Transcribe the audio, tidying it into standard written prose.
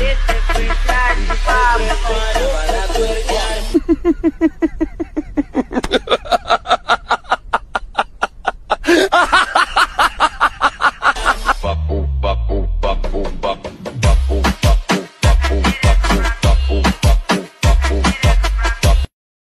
Este fue el plan para poder